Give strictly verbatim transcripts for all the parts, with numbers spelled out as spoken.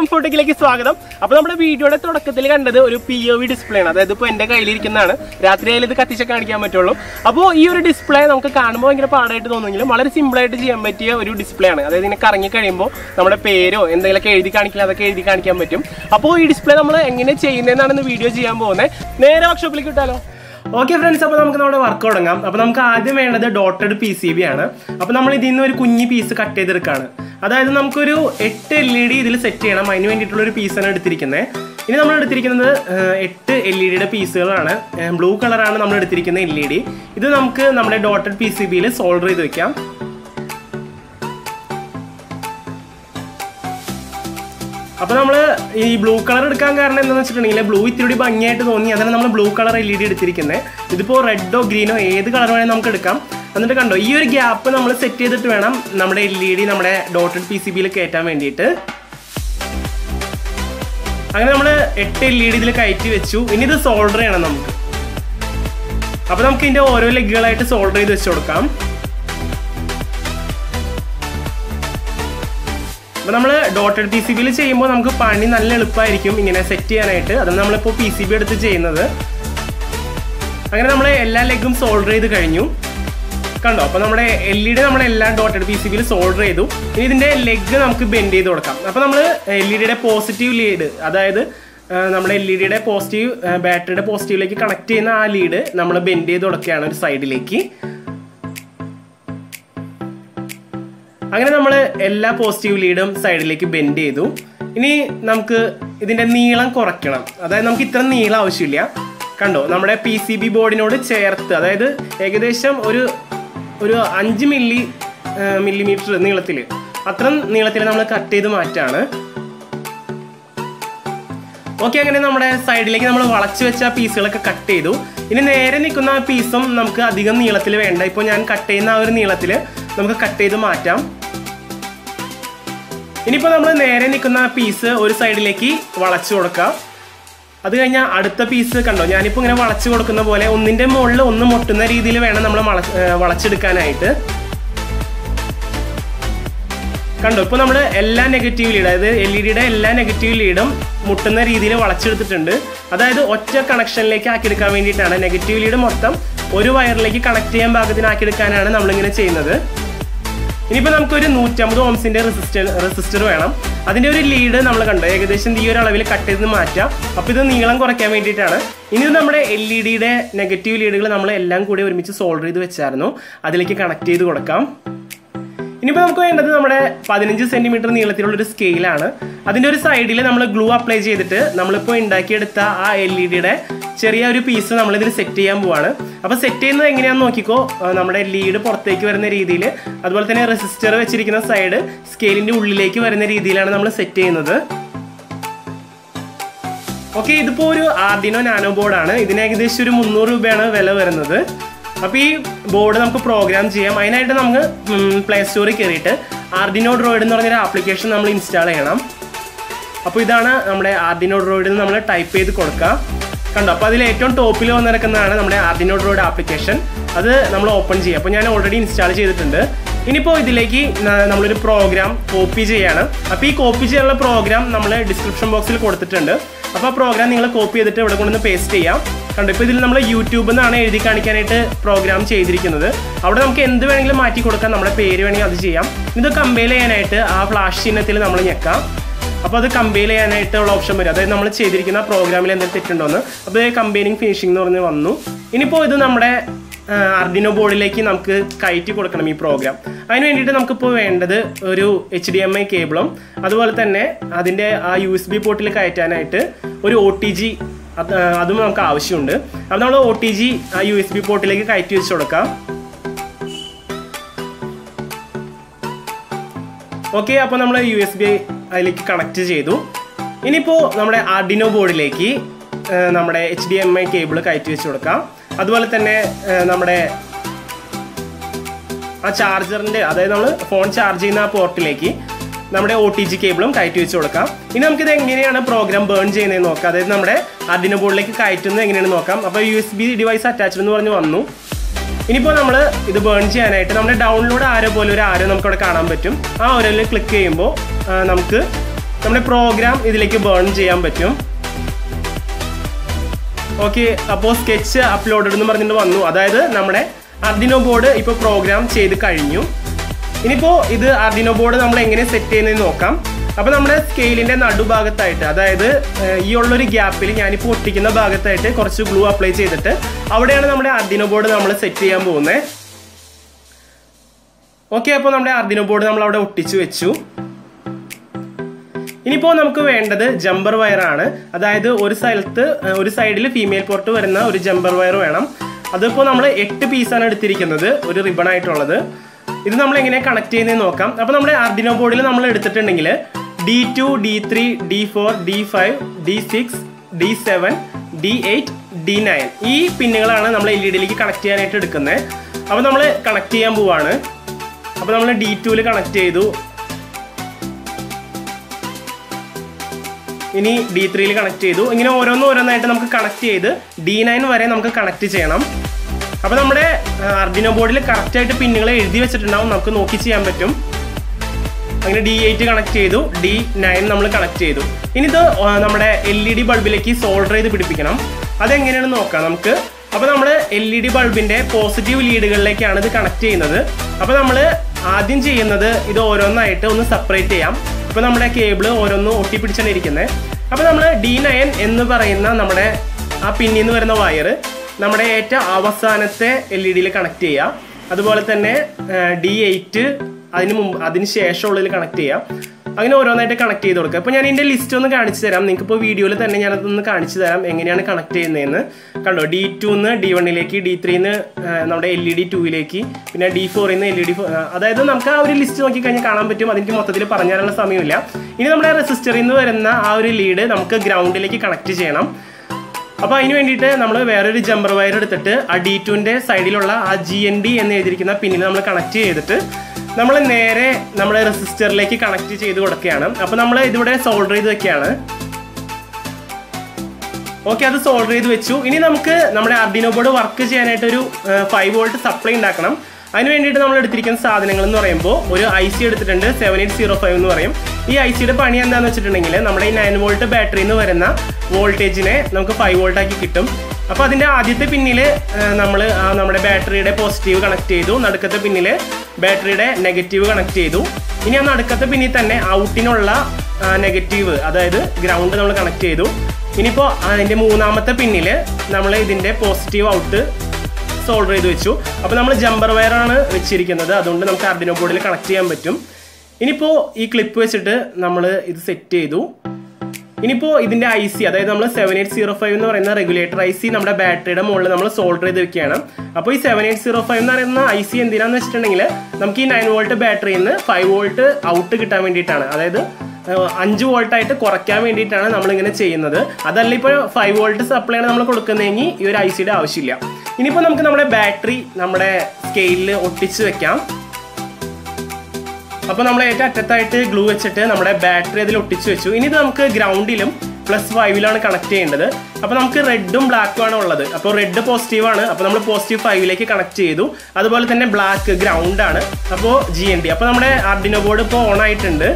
Welcome to the video. Now, we will see a P O V display. That's why we will see this display. Now, this display is display. That's why we will see this display. Now, we okay friends, so we will work on the dotted P C B. Now we will piece cut this piece. That is, we will set eight L E D set a piece. Now we will set eight L E D piece. Blue color is L E D. This we will dotted P C B solder. Now we have a blue color. We have blue with three D banged. We have a blue color L E D. This is red or green. We have this gap. We have set it to L E D dotted P C B. We have eight L E D. This is solder. We have solder solder. We have dotted P C B, we have a set of P C B. We have soldered all the L E D. We have dotted P C B soldered. We have bended the leg. We have positive lead. That is, we have positive battery positive connect the lead. We have bended the side. We will all positive leads side. Now, we will correct this. That is, we will not need this. Our P C B board is checked. That is, five millimeters. That is, we will cut this. Okay, we will cut the side of piece. Now, we will cut the piece. Now, we will cut the piece. Now, we side the piece. Now, we will now we have all negative leads, that is L E D negative lead. That is one connection negative lead one wire connect to the we will do one fifty ohms resistor. That is the lead we will cut this. Negative lead we will connect to now we have fifteen centimeter scale. On the side, we apply glue. We apply L E D piece. Now we set the lead out. The resistor side is scale. Okay, this is Arduino Nano board. This is three hundred rupees. Now we will program this board. We will install the Play Store. We will install Arduino Droid application. Now we will type Arduino Droid. We will type Arduino Droid application. That is open. I have already installed it. Now we will copy this program. We will copy the description box. We will copy the program and paste it. Now we will YouTube program. We will H D M I cable. U S B port. O T G. That's why we need it. Now we will put O T G to the U S B port. Now we will connect the U S B. Now we will put the Arduino board to the H D M I cable. That's why we will put the നമ്മുടെ O T G കേബിളും കയറ്റി വെച്ചു കൊടുക്കാം. ഇനി നമുക്ക് ഇത് എങ്ങനെയാണ് programme burn ചെയ്യുന്നത് നോക്കാം. അതായത് നമ്മുടെ Arduino ബോർഡിലേക്ക് കയറ്റുന്നത് എങ്ങനെയാണ് നോക്കാം. അപ്പോൾ U S B device attached എന്ന് പറഞ്ഞു വന്നു. ഇനിയിപ്പോൾ നമ്മൾ ഇത് ബേൺ ചെയ്യാനായിട്ട് നമ്മുടെ ഡൗൺലോഡ് ആരോ പോലെ ഒരു ആരോ നമുക്ക് അവിടെ കാണാൻ പറ്റും. ആ ആരോയിൽ ക്ലിക്ക് ചെയ്യുമ്പോൾ നമുക്ക് നമ്മുടെ പ്രോഗ്രാം ഇതിലേക്ക് ബേൺ ചെയ്യാൻ പറ്റും. ഓക്കെ, അപ്പോൾ സ്കെച്ച് അപ്ലോഡ് എന്ന് പറഞ്ഞിട്ട് വന്നു. അതായത് നമ്മുടെ അർഡിനോ ബോർഡ് ഇപ്പോൾ പ്രോഗ്രാം ചെയ്ത് കഴിഞ്ഞു. ഇനിയിപ്പോൾ ഇത് അർഡിനോ ബോർഡ് നമ്മൾ എങ്ങനെ സെറ്റ് ചെയ്യുന്നതെന്ന് നോക്കാം. അപ്പോൾ നമ്മുടെ സ്കെയിലിൻ്റെ നടുഭാഗത്തായിട്ട്, അതായത് ഈ ഉള്ളൊരു ഗ്യാപ്പിൽ ഞാനിപ്പോൾ ഒട്ടിക്കുന്ന ഭാഗത്തായിട്ട് കുറച്ച് ഗ്ലൂ അപ്ലൈ ചെയ്തിട്ട് അവിടെയാണ് നമ്മുടെ അർഡിനോ ബോർഡ് നമ്മൾ സെറ്റ് ചെയ്യാൻ പോകുന്നത്. ഓക്കെ, അപ്പോൾ നമ്മുടെ അർഡിനോ ബോർഡ് നമ്മൾ അവിടെ ഒട്ടിച്ചു വെച്ചു. ഇനിയിപ്പോൾ നമുക്ക് വേണ്ടത് ജമ്പർ വയറാണ്. അതായത് ഒരു സ്ഥലത്ത് ഒരു സൈഡിൽ ഫീമെയിൽ പോർട്ട് വരുന്ന ഒരു ജമ്പർ വയർ വേണം. അതിപ്പോൾ നമ്മൾ എട്ട് പീസാണ് എടുത്തിരിക്കുന്നത്, ഒരു റിബണായിട്ടുള്ളത്. ഇത് നമ്മളെങ്ങനെ കണക്ട് ചെയ്യുന്നതെന്ന് നോക്കാം. അപ്പോൾ നമ്മുടെ അർഡിനോ ബോർഡിൽ നമ്മൾ എടുത്തിട്ടുണ്ടെങ്കിൽ D two D three D four D five D six D seven D eight D nine ഈ പിന്നുകളാണ് നമ്മൾ എൽ ഇ ഡിയിലേക്ക് കണക്ട് ചെയ്യാനായിട്ട് എടുക്കുന്നത്. അപ്പോൾ നമ്മൾ കണക്ട് ചെയ്യാൻ പോവാണ്. അപ്പോൾ നമ്മൾ ഡി ടുവിൽ കണക്ട് ചെയ്തു, ഇനി ഡി ത്രീയിൽ കണക്ട് ചെയ്തു. ഇങ്ങനെ ഓരോന്നും ഓരോന്നായിട്ട് നമുക്ക് കണക്ട് ചെയ്ത് ഡി നയൻ വരെ നമുക്ക് കണക്ട് ചെയ്യണം. അപ്പോൾ നമ്മുടെ അർഡിനോ ബോർഡിൽ കറക്റ്റായിട്ട് പിന്നുകൾ എഴുതി വെച്ചിട്ടുണ്ടാവും, നമുക്ക് നോക്കി ചെയ്യാൻ പറ്റും. അങ്ങനെ ഡി എയ്റ്റ് കണക്ട് ചെയ്തു, ഡി നയൻ നമ്മൾ കണക്ട് ചെയ്തു. ഇനിയിത് നമ്മുടെ എൽ ഇ ഡി ബൾബിലേക്ക് സോൾഡർ ചെയ്ത് പിടിപ്പിക്കണം. അതെങ്ങനെയാണെന്ന് നോക്കാം നമുക്ക്. അപ്പോൾ നമ്മൾ എൽ ഇ ഡി ബൾബിൻ്റെ പോസിറ്റീവ് ലീഡുകളിലേക്കാണ് ഇത് കണക്ട് ചെയ്യുന്നത്. അപ്പോൾ നമ്മൾ ആദ്യം ചെയ്യുന്നത് ഇത് ഓരോന്നായിട്ട് ഒന്ന് സെപ്പറേറ്റ് ചെയ്യാം. ഇപ്പോൾ നമ്മുടെ കേബിള് ഓരോന്നും ഒട്ടിപ്പിടിച്ചാണ് ഇരിക്കുന്നത്. അപ്പോൾ നമ്മൾ ഡി നയൻ എന്ന് പറയുന്ന നമ്മുടെ ആ പിന്നിൽ നിന്ന് വരുന്ന വയറ് നമ്മുടെ ഏറ്റവും അവസാനത്തെ എൽ ഇ ഡിയിൽ കണക്ട് ചെയ്യുക. അതുപോലെ തന്നെ ഡി എയ്റ്റ് അതിന് മുമ്പ് അതിന് ശേഷമുള്ളതിൽ കണക്ട് ചെയ്യാം. അങ്ങനെ ഓരോന്നായിട്ട് കണക്ട് ചെയ്ത് കൊടുക്കുക. അപ്പോൾ ഞാൻ ഇതിൻ്റെ ലിസ്റ്റ് ഒന്ന് കാണിച്ചു തരാം. നിങ്ങൾക്കിപ്പോൾ വീഡിയോയിൽ തന്നെ ഞാനതൊന്ന് കാണിച്ചു തരാം എങ്ങനെയാണ് കണക്ട് ചെയ്യുന്നതെന്ന്. കണ്ടോ, ഡി ടുന്ന് ഡി വണ്ണിലേക്ക്, ഡി ത്രീന്ന് നമ്മുടെ എൽ ഇ ഡി ടൂയിലേക്ക്, പിന്നെ ഡി ഫോറിൽ നിന്ന് എൽ ഇ ഡി ഫോർ. അതായത് നമുക്ക് ആ ഒരു ലിസ്റ്റ് നോക്കിക്കഴിഞ്ഞാൽ കാണാൻ പറ്റും. അതെനിക്ക് മൊത്തത്തിൽ പറഞ്ഞാലുള്ള സമയമില്ല. ഇനി നമ്മുടെ റെസിസ്റ്ററിൽ നിന്ന് വരുന്ന ആ ഒരു ലീഡ് നമുക്ക് ഗ്രൗണ്ടിലേക്ക് കണക്ട് ചെയ്യണം. അപ്പോൾ അതിന് വേണ്ടിയിട്ട് നമ്മൾ വേറൊരു ജമ്പർ വയർ എടുത്തിട്ട് ആ ഡി ടുവിൻ്റെ സൈഡിലുള്ള ആ ജി എൻ ഡി എന്ന് എഴുതിയിരിക്കുന്ന പിന്നിൽ നമ്മൾ കണക്ട് ചെയ്തിട്ട് നമ്മൾ നേരെ നമ്മുടെ റെസിസ്റ്ററിലേക്ക് കണക്ട് ചെയ്ത് കൊടുക്കുകയാണ്. അപ്പോൾ നമ്മൾ ഇതിവിടെ സോൾഡർ ചെയ്ത് വെക്കുകയാണ്. ഓക്കെ, അത് സോൾഡർ ചെയ്ത് വെച്ചു. ഇനി നമുക്ക് നമ്മുടെ അർഡിനോ ബോർഡ് വർക്ക് ചെയ്യാനായിട്ടൊരു ഫൈവ് വോൾട്ട് സപ്ലൈ ഉണ്ടാക്കണം. അതിന് വേണ്ടിയിട്ട് നമ്മൾ എടുത്തിരിക്കുന്ന സാധനങ്ങൾ എന്ന് പറയുമ്പോൾ ഒരു ഐ സി എടുത്തിട്ടുണ്ട്, സെവൻ എയ്റ്റ് സീറോ ഫൈവ് എന്ന് പറയും. ഈ ഐ സിയുടെ പണി എന്താണെന്ന് വെച്ചിട്ടുണ്ടെങ്കിൽ നമ്മുടെ ഈ നയൻ വോൾട്ട് ബാറ്ററിയിൽ നിന്ന് വരുന്ന വോൾട്ടേജിനെ നമുക്ക് ഫൈവ് വോൾട്ടാക്കി കിട്ടും. അപ്പോൾ അതിൻ്റെ ആദ്യത്തെ പിന്നിൽ നമ്മൾ നമ്മുടെ ബാറ്ററിയുടെ പോസിറ്റീവ് കണക്ട് ചെയ്തു, നടുക്കത്തെ പിന്നിൽ ബാറ്ററിയുടെ നെഗറ്റീവ് കണക്ട് ചെയ്തു. ഇനി ആ നടുക്കത്തെ പിന്നിൽ തന്നെ ഔട്ടിനുള്ള നെഗറ്റീവ്, അതായത് ഗ്രൗണ്ട് നമ്മൾ കണക്ട് ചെയ്തു. ഇനിയിപ്പോൾ അതിൻ്റെ മൂന്നാമത്തെ പിന്നിൽ നമ്മൾ ഇതിൻ്റെ പോസിറ്റീവ് ഔട്ട് സോൾഡർ ചെയ്ത് വെച്ചു. അപ്പോൾ നമ്മൾ ജമ്പർ വയറാണ് വെച്ചിരിക്കുന്നത്, അതുകൊണ്ട് നമുക്ക് അർഡിനോ ബോർഡിൽ കണക്ട് ചെയ്യാൻ പറ്റും. ഇനിയിപ്പോൾ ഈ ക്ലിപ്പ് വെച്ചിട്ട് നമ്മൾ ഇത് സെറ്റ് ചെയ്തു. ഇനിയിപ്പോൾ ഇതിൻ്റെ ഐ സി, അതായത് നമ്മൾ സെവൻ എയ്റ്റ് സീറോ ഫൈവ് എന്ന് പറയുന്ന റെഗുലേറ്റർ ഐ സി നമ്മുടെ ബാറ്ററിയുടെ മുകളിൽ നമ്മൾ സോൾഡർ ചെയ്ത് വെക്കുകയാണ്. അപ്പോൾ ഈ സെവൻ എയ്റ്റ് സീറോ ഫൈവ് എന്ന് പറയുന്ന ഐ സി എന്തിനാണെന്ന് വെച്ചിട്ടുണ്ടെങ്കിൽ നമുക്ക് ഈ നയൻ വോൾട്ട് ബാറ്ററിയിൽ നിന്ന് ഫൈവ് വോൾട്ട് ഔട്ട് കിട്ടാൻ വേണ്ടിയിട്ടാണ്. അതായത് അഞ്ച് വോൾട്ടായിട്ട് കുറയ്ക്കാൻ വേണ്ടിയിട്ടാണ് നമ്മളിങ്ങനെ ചെയ്യുന്നത്. അതല്ല ഇപ്പോൾ ഫൈവ് വോൾട്ട് സപ്ലൈയാണ് നമ്മൾ കൊടുക്കുന്നതെങ്കിൽ ഈ ഒരു ഐ സിയുടെ ആവശ്യമില്ല. ഇനിയിപ്പോൾ നമുക്ക് നമ്മുടെ ബാറ്ററി നമ്മുടെ സ്കെയിലിൽ ഒട്ടിച്ച് വെക്കാം. അപ്പോൾ നമ്മൾ ഏറ്റവും അറ്റത്തായിട്ട് ഗ്ലൂ വെച്ചിട്ട് നമ്മുടെ ബാറ്ററി അതിൽ ഒട്ടിച്ച് വെച്ചു. ഇനി ഇത് നമുക്ക് ഗ്രൗണ്ടിലും പ്ലസ് ഫൈവിലാണ് കണക്ട് ചെയ്യേണ്ടത്. അപ്പോൾ നമുക്ക് റെഡും ബ്ലാക്കും ആണ് ഉള്ളത്. അപ്പോൾ റെഡ് പോസിറ്റീവാണ്, അപ്പോൾ നമ്മൾ പോസിറ്റീവ് ഫൈവിലേക്ക് കണക്ട് ചെയ്തു. അതുപോലെ തന്നെ ബ്ലാക്ക് ഗ്രൗണ്ടാണ്, അപ്പോൾ ജി എൻ ഡി. അപ്പോൾ നമ്മുടെ അർഡിനോ ബോർഡ് ഇപ്പോൾ ഓൺ ആയിട്ടുണ്ട്.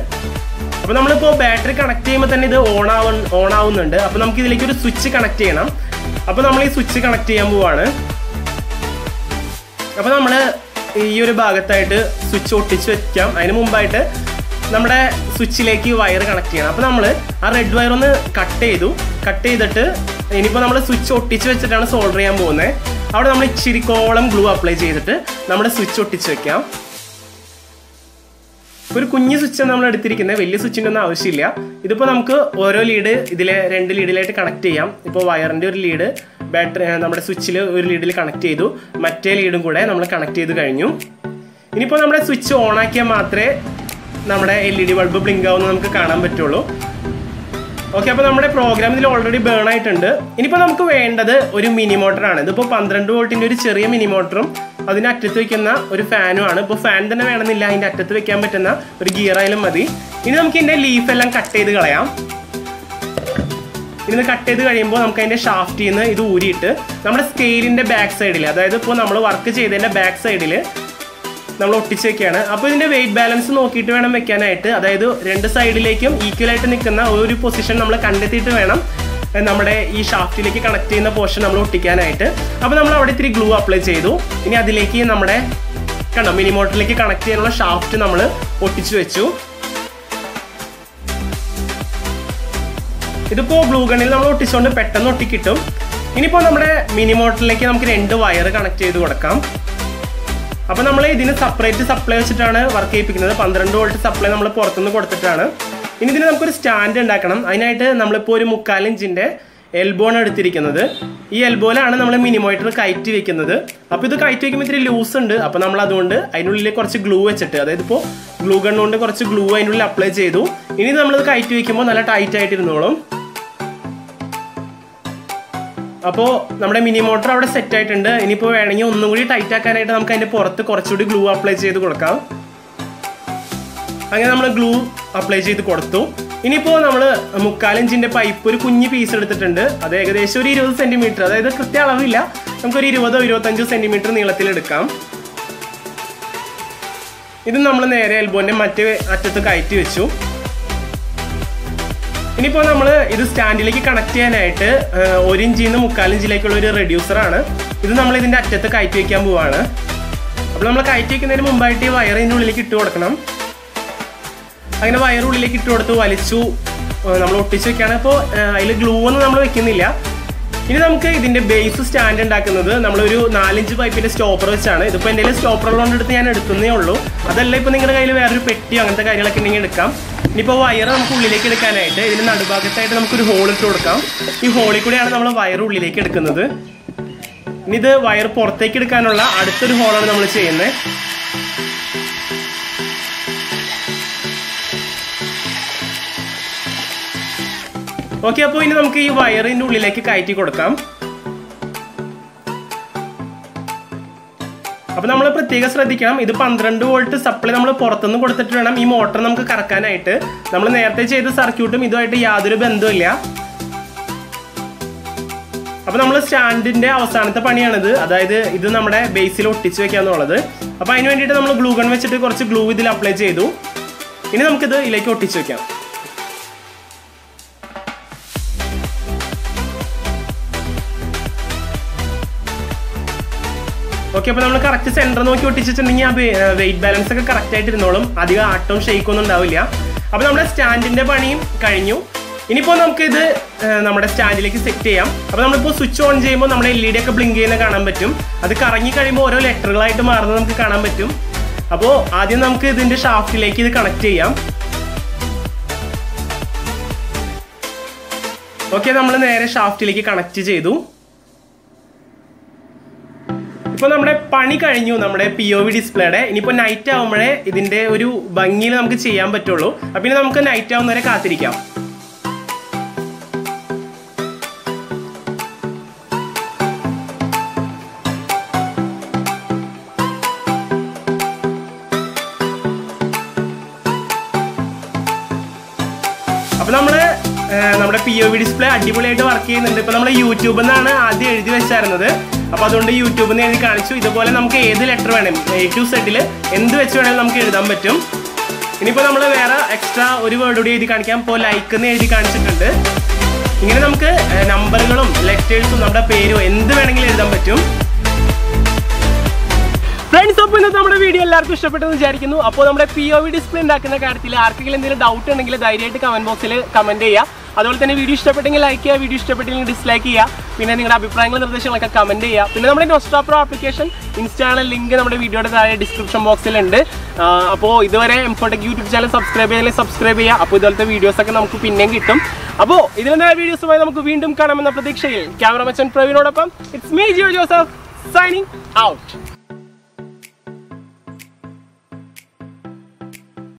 അപ്പോൾ നമ്മളിപ്പോൾ ബാറ്ററി കണക്ട് ചെയ്യുമ്പോൾ തന്നെ ഇത് ഓൺ ആവ ഓൺ ആവുന്നുണ്ട്. അപ്പോൾ നമുക്ക് ഇതിലേക്ക് ഒരു സ്വിച്ച് കണക്ട് ചെയ്യണം. അപ്പോൾ നമ്മൾ ഈ സ്വിച്ച് കണക്ട് ചെയ്യാൻ പോവാണ്. അപ്പോൾ നമ്മൾ ഈ ഒരു ഭാഗത്തായിട്ട് സ്വിച്ച് ഒട്ടിച്ച് വെക്കാം. അതിന് മുമ്പായിട്ട് നമ്മുടെ സ്വിച്ചിലേക്ക് വയർ കണക്ട് ചെയ്യണം. അപ്പോൾ നമ്മൾ ആ റെഡ് വയർ ഒന്ന് കട്ട് ചെയ്തു. കട്ട് ചെയ്തിട്ട് ഇനിയിപ്പോൾ നമ്മൾ സ്വിച്ച് ഒട്ടിച്ച് വെച്ചിട്ടാണ് സോൾഡർ ചെയ്യാൻ പോകുന്നത്. അവിടെ നമ്മൾ ഇച്ചിരിക്കോളം ഗ്ലൂ അപ്ലൈ ചെയ്തിട്ട് നമ്മുടെ സ്വിച്ച് ഒട്ടിച്ച് വെക്കാം. ഒരു കുഞ്ഞു സ്വിച്ചാണ് നമ്മൾ എടുത്തിരിക്കുന്നത്, വലിയ സ്വിച്ചിൻ്റെ ഒന്നും ആവശ്യമില്ല. ഇതിപ്പോൾ നമുക്ക് ഓരോ ലീഡ് ഇതിലെ രണ്ട് ലീഡിലായിട്ട് കണക്ട് ചെയ്യാം. ഇപ്പോൾ വയറിൻ്റെ ഒരു ലീഡ് ബാറ്ററി നമ്മുടെ സ്വിച്ചിൽ ഒരു ലീഡിൽ കണക്ട് ചെയ്തു, മറ്റേ ലീഡും കൂടെ നമ്മൾ കണക്ട് ചെയ്ത് കഴിഞ്ഞു. ഇനിയിപ്പോൾ നമ്മുടെ സ്വിച്ച് ഓണാക്കിയാൽ മാത്രമേ നമ്മുടെ L E D bulb blink ആവുമെന്ന് നമുക്ക് കാണാൻ പറ്റുള്ളൂ. ഓക്കെ, അപ്പോൾ നമ്മുടെ പ്രോഗ്രാം ഇതിൽ ഓൾറെഡി ബേൺ ആയിട്ടുണ്ട്. ഇനിയിപ്പോൾ നമുക്ക് വേണ്ടത് ഒരു മിനി മോട്ടറാണ്. ഇതിപ്പോൾ പന്ത്രണ്ട് വോൾട്ടിൻ്റെ ഒരു ചെറിയ മിനി മോട്ടറും അതിൻ്റെ അറ്റത്ത് വയ്ക്കുന്ന ഒരു ഫാനും ആണ്. ഇപ്പോൾ ഫാൻ തന്നെ വേണമെന്നില്ല, അതിൻ്റെ അറ്റത്ത് വയ്ക്കാൻ പറ്റുന്ന ഒരു ഗിയറായാലും മതി. ഇനി നമുക്ക് ഇതിൻ്റെ ലീഫെല്ലാം കട്ട് ചെയ്ത് കളയാം. ഇന്ന് കട്ട് ചെയ്ത് കഴിയുമ്പോൾ നമുക്ക് അതിൻ്റെ ഷാഫ്റ്റിൽ നിന്ന് ഇത് ഊരിയിട്ട് നമ്മുടെ സ്കെയിലിൻ്റെ ബാക്ക് സൈഡിൽ, അതായത് ഇപ്പോൾ നമ്മൾ വർക്ക് ചെയ്തതിൻ്റെ ബാക്ക് സൈഡിൽ നമ്മൾ ഒട്ടിച്ചേക്കാണ്. അപ്പോൾ ഇതിന്റെ weight balance നോക്കിയിട്ട് വേണം വെക്കാനായിട്ട്. അതായത് രണ്ട് സൈഡിലേക്കും ഈക്വൽ ആയിട്ട് നിൽക്കുന്ന ഒരു പൊസിഷൻ നമ്മൾ കണ്ടെത്തിയിട്ട് വേണം നമ്മുടെ ഈ ഷാഫ്റ്റിലേക്ക് കണക്ട് ചെയ്യുന്ന പോർഷൻ നമ്മൾ ഒട്ടിക്കാനായിട്ട്. അപ്പോൾ നമ്മൾ അവിടെ ഇത്തിരി ഗ്ലൂ അപ്ലൈ ചെയ്തു. ഇനി അതിലേക്ക് നമ്മുടെ കണ്ടോ മിനി മോട്ടറിലേക്ക് കണക്ട് ചെയ്യാനുള്ള ഷാഫ്റ്റ് നമ്മൾ ഒട്ടിച്ചു വെച്ചു. ഇതിപ്പോൾ ഗ്ലൂ ഗണ്ണിൽ നമ്മൾ ഒട്ടിച്ചുകൊണ്ട് പെട്ടെന്ന് ഒട്ടിക്കിട്ടും. ഇനിയിപ്പോൾ നമ്മുടെ മിനി മോട്ടറിലേക്ക് നമുക്ക് രണ്ട് വയർ കണക്ട് ചെയ്ത് കൊടുക്കാം. അപ്പോൾ നമ്മൾ ഇതിന് സെപ്പറേറ്റ് സപ്ലൈ വെച്ചിട്ടാണ് വർക്ക് ചെയ്യിപ്പിക്കുന്നത്. പന്ത്രണ്ട് വോൾട്ട് സപ്ലൈ നമ്മൾ പുറത്തുനിന്ന് കൊടുത്തിട്ടാണ്. ഇനി ഇതിന് നമുക്കൊരു സ്റ്റാൻഡ് ഉണ്ടാക്കണം. അതിനായിട്ട് നമ്മളിപ്പോൾ ഒരു മുക്കാൽ ഇഞ്ചിൻ്റെ എൽബോണ് എടുത്തിരിക്കുന്നത്. ഈ എൽബോയിലാണ് നമ്മൾ മിനി മോട്ടർ കയറ്റി വെക്കുന്നത്. അപ്പോൾ ഇത് കയറ്റി വെക്കുമ്പോൾ ഇത്തിരി ലൂസ് ഉണ്ട്. അപ്പോൾ നമ്മൾ അതുകൊണ്ട് അതിനുള്ളിൽ കുറച്ച് ഗ്ലൂ വെച്ചിട്ട്, അതായത് ഇപ്പോൾ ഗ്ലൂ ഗൺ കൊണ്ട് കുറച്ച് ഗ്ലൂ അതിനുള്ളിൽ അപ്ലൈ ചെയ്തു. ഇനി നമ്മളിത് കയറ്റി വെക്കുമ്പോൾ നല്ല ടൈറ്റ് ആയിട്ടിരുന്നോളും. അപ്പോൾ നമ്മുടെ മിനി മോട്ടർ അവിടെ സെറ്റ് ആയിട്ടുണ്ട്. ഇനിയിപ്പോൾ വേണമെങ്കിൽ ഒന്നും കൂടി ടൈറ്റ് ആക്കാനായിട്ട് നമുക്ക് അതിൻ്റെ പുറത്ത് കുറച്ചുകൂടി ഗ്ലൂ അപ്ലൈ ചെയ്ത് കൊടുക്കാം. അങ്ങനെ നമ്മൾ ഗ്ലൂ അപ്ലൈ ചെയ്ത് കൊടുത്തു. ഇനിയിപ്പോൾ നമ്മൾ മുക്കാലിഞ്ചിൻ്റെ പൈപ്പ് ഒരു കുഞ്ഞ് പീസ് എടുത്തിട്ടുണ്ട്. അത് ഏകദേശം ഒരു ഇരുപത് സെൻറ്റിമീറ്റർ, അതായത് കൃത്യ അളവില്ല, നമുക്കൊരു ഇരുപതോ ഇരുപത്തഞ്ചോ സെൻറ്റിമീറ്റർ നീളത്തിലെടുക്കാം. ഇത് നമ്മൾ നേരെ എൽബോൻ്റെ മറ്റേ അറ്റത്ത് കയറ്റി വെച്ചു. ഇനിയിപ്പോൾ നമ്മൾ ഇത് സ്റ്റാൻഡിലേക്ക് കണക്ട് ചെയ്യാനായിട്ട് ഒരു ഇഞ്ചിൽ നിന്ന് മുക്കാലിഞ്ചിലേക്കുള്ള ഒരു റെഡ്യൂസറാണ്. ഇത് നമ്മൾ ഇതിൻ്റെ അറ്റത്ത് കയറ്റി വയ്ക്കാൻ പോവാണ്. അപ്പോൾ നമ്മൾ കയറ്റി വയ്ക്കുന്നതിന് മുമ്പായിട്ട് ഈ വയറിൻ്റെ ഉള്ളിലേക്ക് ഇട്ട് കൊടുക്കണം. അങ്ങനെ വയറുള്ളിലേക്ക് ഇട്ട് കൊടുത്ത് വലിച്ചു നമ്മൾ ഒട്ടിച്ച് വയ്ക്കുകയാണ്. അപ്പോൾ അതിൽ ഗ്ലൂ ഒന്നും നമ്മൾ വെക്കുന്നില്ല. ഇനി നമുക്ക് ഇതിൻ്റെ ബേസ് സ്റ്റാൻഡ് ഉണ്ടാക്കുന്നത് നമ്മളൊരു നാലിഞ്ച് പൈപ്പിൻ്റെ സ്റ്റോപ്പർ വെച്ചാണ്. ഇതിപ്പോൾ എൻ്റെ കയ്യിൽ സ്റ്റോപ്പർ ഉള്ളതുകൊണ്ടെടുത്ത് ഞാൻ എടുക്കുന്നേ ഉള്ളൂ. അതല്ല ഇപ്പോൾ നിങ്ങളുടെ കയ്യിൽ വേറൊരു പെട്ടിയോ അങ്ങനത്തെ കാര്യങ്ങളൊക്കെ ഉണ്ടെങ്കിൽ എടുക്കാം. ഇനിയിപ്പോൾ വയർ നമുക്ക് ഉള്ളിലേക്ക് എടുക്കാനായിട്ട് ഇതിൻ്റെ നടുഭാഗത്തായിട്ട് നമുക്കൊരു ഹോൾ ഇട്ട് കൊടുക്കാം. ഈ ഹോളിൽ കൂടെയാണ് നമ്മൾ വയർ ഉള്ളിലേക്ക് എടുക്കുന്നത്. ഇനി ഇത് വയർ പുറത്തേക്ക് എടുക്കാനുള്ള അടുത്തൊരു ഹോളാണ് നമ്മൾ ചെയ്യുന്നത്. ഓക്കെ, അപ്പോൾ ഇനി നമുക്ക് ഈ വയറിൻ്റെ ഉള്ളിലേക്ക് കയറ്റി കൊടുക്കാം. അപ്പോൾ നമ്മൾ പ്രത്യേകം ശ്രദ്ധിക്കണം. ഇത് പന്ത്രണ്ട് വോൾട്ട് സപ്ലൈ നമ്മൾ പുറത്തുനിന്ന് കൊടുത്തിട്ട് വേണം ഈ മോട്ടർ നമുക്ക് കറക്കാനായിട്ട്. നമ്മൾ നേരത്തെ ചെയ്ത സർക്യൂട്ടും ഇതുമായിട്ട് യാതൊരു ബന്ധമില്ല. അപ്പോൾ നമ്മൾ സ്റ്റാൻഡിൻ്റെ അവസാനത്തെ പണിയാണിത്. അതായത് ഇത് നമ്മുടെ ബേസിൽ ഒട്ടിച്ച് വെക്കാന്നുള്ളത്. അപ്പോൾ അതിന് വേണ്ടിയിട്ട് നമ്മൾ ഗ്ലൂ ഗൺ വെച്ചിട്ട് കുറച്ച് ഗ്ലൂ ഇതിൽ അപ്ലൈ ചെയ്തു. ഇനി നമുക്കിത് ഇതിലേക്ക് ഒട്ടിച്ച് വെക്കാം. ഓക്കെ, അപ്പോൾ നമ്മൾ കറക്റ്റ് സെൻറ്റർ നോക്കി ഒട്ടിച്ചിട്ടുണ്ടെങ്കിൽ ആ വെയിറ്റ് ബാലൻസ് ഒക്കെ കറക്റ്റ് ആയിട്ടിരുന്നോളും. അധികം ആട്ടവും ഷെയ്ക്കൊന്നും ഉണ്ടാവില്ല. അപ്പോൾ നമ്മുടെ സ്റ്റാൻഡിൻ്റെ പണിയും കഴിഞ്ഞു. ഇനിയിപ്പോൾ നമുക്കിത് നമ്മുടെ സ്റ്റാൻഡിലേക്ക് സെറ്റ് ചെയ്യാം. അപ്പോൾ നമ്മളിപ്പോൾ സ്വിച്ച് ഓൺ ചെയ്യുമ്പോൾ നമ്മുടെ എൽ ഇ ഡി ഒക്കെ ബ്ലിങ്ക് ചെയ്യുന്നത് കാണാൻ പറ്റും. അത് കറങ്ങി കഴിയുമ്പോൾ ഓരോ ലെറ്ററുകളായിട്ട് മാറുന്നത് നമുക്ക് കാണാൻ പറ്റും. അപ്പോൾ ആദ്യം നമുക്ക് ഇതിൻ്റെ ഷാഫ്റ്റിലേക്ക് ഇത് കണക്ട് ചെയ്യാം. ഓക്കെ, നമ്മൾ നേരെ ഷാഫ്റ്റിലേക്ക് കണക്റ്റ് ചെയ്തു. ഇപ്പോൾ നമ്മുടെ പണി കഴിഞ്ഞു, നമ്മുടെ പി ഒ വി ഡിസ്പ്ലേയുടെ. ഇനിയിപ്പോൾ നൈറ്റ് ആകുമ്പോഴേ ഇതിൻ്റെ ഒരു ഭംഗിയിൽ നമുക്ക് ചെയ്യാൻ പറ്റുള്ളൂ. അപ്പം ഇനി നമുക്ക് നൈറ്റ് ആവുന്നവരെ കാത്തിരിക്കാം. അപ്പം നമ്മൾ നമ്മുടെ പി ഒ വി ഡിസ്പ്ലേ അടിപൊളിയായിട്ട് വർക്ക് ചെയ്യുന്നുണ്ട്. ഇപ്പോൾ നമ്മൾ യൂട്യൂബിൽ നിന്നാണ് ആദ്യം എഴുതി വെച്ചായിരുന്നത്. അപ്പോൾ അതുകൊണ്ട് യൂട്യൂബിൽ നിന്ന് എഴുതി കാണിച്ചു. ഇതുപോലെ നമുക്ക് ഏത് ലെറ്റർ വേണം, എ ടു സെഡിൽ എന്ത് വെച്ച് വേണമെങ്കിലും നമുക്ക് എഴുതാൻ പറ്റും. ഇനിയിപ്പോൾ നമ്മൾ വേറെ എക്സ്ട്രാ ഒരു വേർഡ് കൂടി എഴുതി കാണിക്കാം. ഇപ്പോൾ ലൈക്ക് എന്ന് എഴുതി കാണിച്ചിട്ടുണ്ട്. ഇങ്ങനെ നമുക്ക് നമ്പറുകളും ലെറ്റേഴ്സും നമ്മുടെ പേരും എന്ത് വേണമെങ്കിലും എഴുതാൻ പറ്റും. ഫ്രണ്ട്സ്, അപ്പോൾ ഇന്നത്തെ നമ്മുടെ വീഡിയോ എല്ലാവർക്കും ഇഷ്ടപ്പെട്ടെന്ന് വിചാരിക്കുന്നു. അപ്പോൾ നമ്മുടെ പി ഒ വി ഡിസ്പ്ലേ ഉണ്ടാക്കുന്ന കാര്യത്തിൽ ആർക്കെങ്കിലും എന്തെങ്കിലും ഡൗട്ട് ഉണ്ടെങ്കിൽ ധൈര്യമായിട്ട് കമൻറ്റ് ബോക്സിൽ കമൻറ്റ് ചെയ്യുക. അതുപോലെ തന്നെ വീഡിയോ ഇഷ്ടപ്പെട്ടെങ്കിൽ ലൈക്ക് ചെയ്യുക, വീഡിയോ ഇഷ്ടപ്പെട്ടെങ്കിൽ ഡിസ്ലൈക്ക് ചെയ്യുക. പിന്നെ നിങ്ങളുടെ അഭിപ്രായങ്ങൾ നിർദ്ദേശങ്ങളൊക്കെ കമൻറ്റ് ചെയ്യുക. പിന്നെ നമ്മുടെ നോസ്ട്രാ പ്രോ ആപ്ലിക്കേഷൻ ഇൻസ്റ്റാളിലെ ലിങ്ക് നമ്മുടെ വീഡിയോയുടെ താഴെ ഡിസ്ക്രിപ്ഷൻ ബോക്സിലുണ്ട്. അപ്പോൾ ഇതുവരെ എംഫോടെക് യൂട്യൂബ് ചാനൽ സബ്സ്ക്രൈബ് ചെയ്താൽ സബ്സ്ക്രൈബ് ചെയ്യുക. അപ്പോൾ ഇതുപോലത്തെ വീഡിയോസൊക്കെ നമുക്ക് പിന്നെയും കിട്ടും. അപ്പോൾ ഇതിൻ്റെ വീഡിയോസുമായി നമുക്ക് വീണ്ടും കാണാമെന്ന പ്രതീക്ഷയിൽ ക്യാമറമാൻ പ്രവീനോടൊപ്പം it's me Jio Joseph signing out.